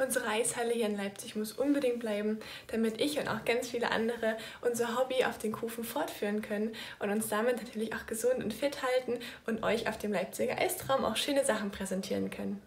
Unsere Eishalle hier in Leipzig muss unbedingt bleiben, damit ich und auch ganz viele andere unser Hobby auf den Kufen fortführen können und uns damit natürlich auch gesund und fit halten und euch auf dem Leipziger Eistraum auch schöne Sachen präsentieren können.